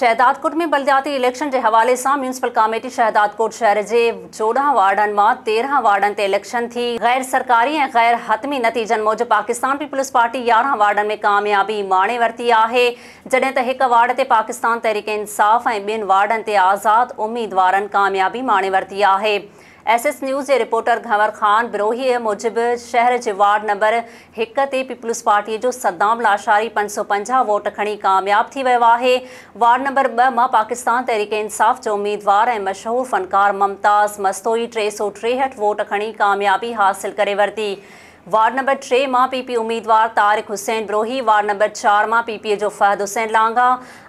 Shahdad coat में बलदियाती election के हवाले से म्यूनसिपल कमेटी शहदाद कोट शहर के 14 वार्डन में 13 वार्डन ते इलेक्शन थी। गैर सरकारी ए गैर हतमी नतीजन मूजब पाकिस्तान पीपल्स पार्टी 11 वार्डन में कामयाबी माणे वरती है, जडे तो एक वार्ड ते पाकिस्तान तहरीक इंसाफ ए बिन वार्डन ते आज़ाद उम्मीदवार कामयाबी माणे वरती है। SS न्यूज़ के रिपोर्टर घंवर खान बिरोही मुजिब शहर के वार्ड नंबर 1 से पीपल्स पार्टी जो सद्दाम लाशारी 550 वोट खड़ी कामयाब थी वो है। वार्ड नंबर 2 में पाकिस्तान तहरीक इंसाफ जो उम्मीदवार ए मशहूर फनकार मुमताज मस्तोई 363 वोट खड़ी कामयाबी हासिल करे वरती। वार्ड नंबर 3 में पीपी उम्मीदवार तारिक हुसैन बिरोही, वार्ड नंबर 4 में पीपी जो फहद हुसैन लांघा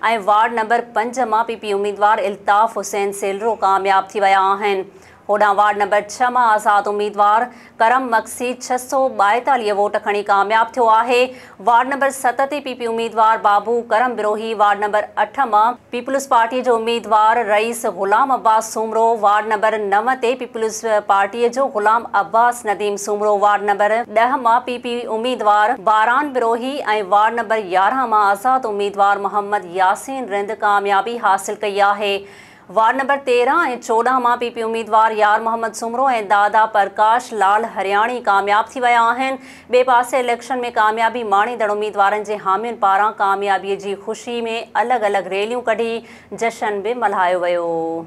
ए वार्ड नंबर 5 में पीपी उम्मीदवार अल्ताफ हुसैन सिलरो कामयाब थी वया हैं। होडा वार्ड नंबर 6 में आज़ाद उम्मीदवार करम मक्सी 642 वोट खणी कामयाब थो है। वार्ड नंबर 7 से पीपी उम्मीदवार बाबू करम बिरोही, वार्ड नंबर 8 में पीपल्स पार्टी जो उम्मीदवार rice Ghulam Abbas Soomro, ward number 9 से पीपल्स पार्टी जो गुलाम अब्बास नदीम सुमरो, वार्ड नंबर 10 में पीपी उम्मीदवार बारान बिरोही ए वार्ड नंबर 11 में आज़ाद उम्मीदवार मोहम्मद यासीन रिंद कामयाबी हासिल कई है। वार्ड नंबर 13 ए 14 में पीपी उम्मीदवार यार मोहम्मद सुमरो ए दादा प्रकाश लाल हरियाणी कामयाब थी वया हैं। बे पासे इलेक्शन में कामयाबी माणींदड़ उम्मीदवारन जे हामियुन पारा कामयाबी की खुशी में अलग अलग रैलियों कढ़ी जश्न भी मल्हायो वो।